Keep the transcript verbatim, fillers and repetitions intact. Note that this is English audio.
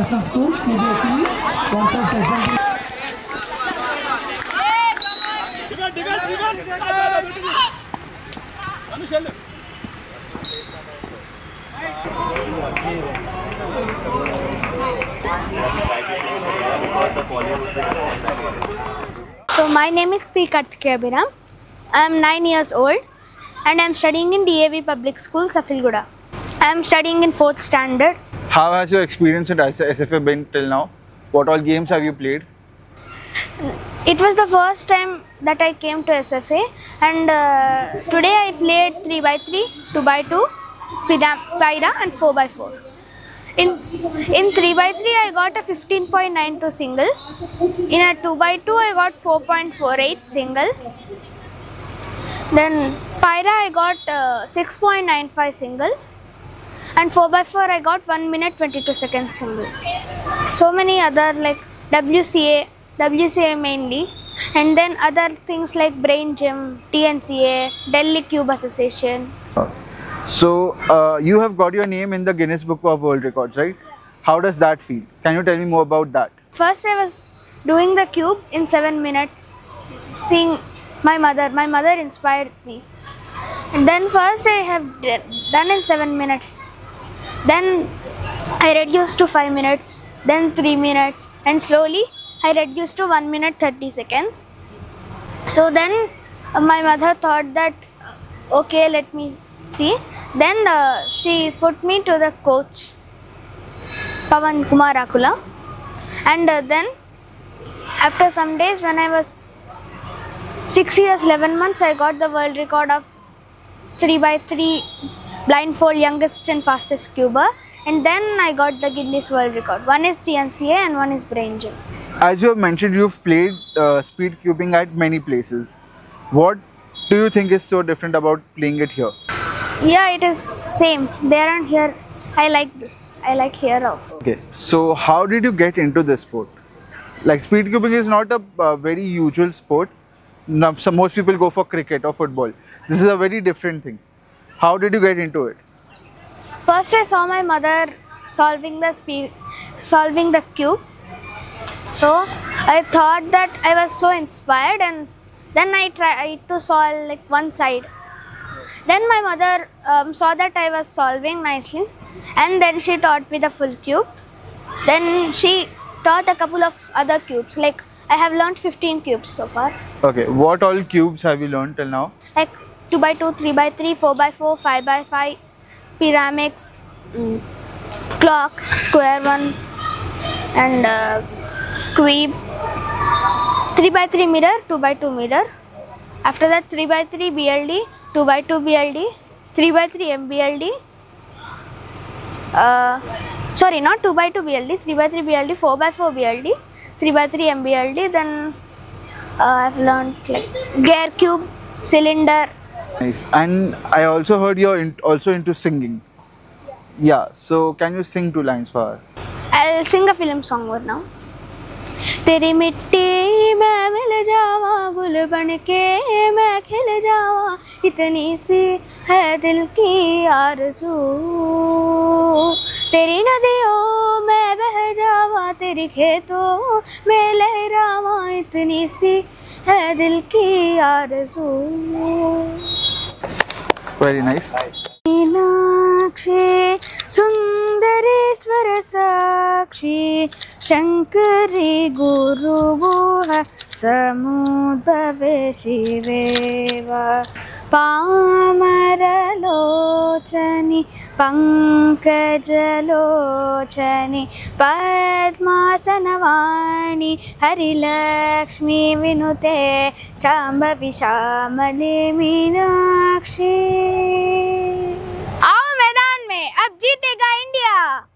International School, C B S E, Conference Assembly. So my name is P. Karthikeya Abhiram. I am nine years old and I am studying in D A V Public School, Safilguda. I am studying in fourth standard. How has your experience at S F A been till now? What all games have you played? It was the first time that I came to S F A, and uh, today I played three by three, two by two, Pyra and four by four. In, in three by three I got a fifteen point nine two single, in a two by two I got four point four eight single, then Pyra I got uh, six point nine five single, and four by four I got one minute twenty-two seconds single. So many other like W C A, W C A mainly, and then other things like Brain Gym, T N C A, Delhi Cube Association. So uh, you have got your name in the Guinness Book of World Records, right? Yeah. How does that feel? Can you tell me more about that? First I was doing the cube in seven minutes, seeing my mother. My mother inspired me. And then first I have done in seven minutes. Then I reduced to five minutes, then three minutes, and slowly I reduced to one minute thirty seconds. So then uh, my mother thought that okay, let me see. Then uh, she put me to the coach Pawan Kumar Akula, and uh, then after some days, when I was six years eleven months, I got the world record of three by three blindfold youngest and fastest cuber, and then I got the Guinness World Record. One is T N C A and one is Brain Gym. As you have mentioned, you've played uh, speed cubing at many places. What do you think is so different about playing it here? Yeah, it is same. There and here, I like this. I like here also. Okay, so how did you get into this sport? Like, speed cubing is not a uh, very usual sport. No, so most people go for cricket or football. This is a very different thing. How did you get into it? First I saw my mother solving the speed, solving the cube. So I thought that I was so inspired, and then I tried to solve like one side. Then my mother um, saw that I was solving nicely, and then she taught me the full cube. Then she taught a couple of other cubes. Like, I have learned fifteen cubes so far. Okay, what all cubes have you learned till now? Like two by two, three by three, four by four, five by five, pyramids, mm, clock, square one, and uh, squib, three by three mirror, two by two mirror. After that, three by three B L D, two by two B L D, three by three M B L D. Uh, sorry, not two by two B L D, three by three B L D, four by four B L D, three by three M B L D. Then uh, I've learned like gear cube, cylinder. Nice. And I also heard you're in also into singing. Yeah. Yeah, so can you sing two lines for us? I'll sing a film song right now. तेरी मिट्टी मैं मिल जावा, गुल बनके मैं खिल जावा, इतनी सी है दिल की आरज़ू, तेरी नदियों मैं बह जावा, तेरी खेतों में लहरावा, इतनी सी है दिल की आरज़ू. Very nice. Meenakshi Sundareshwara Sakshi Shankari Guru Guha Samudbhave Shiveva Pamaralochani Pankajalochani Padmasanavani Harilakshmi Vinute Shambhavi Shamali Meenakshi. Ab jeetega India.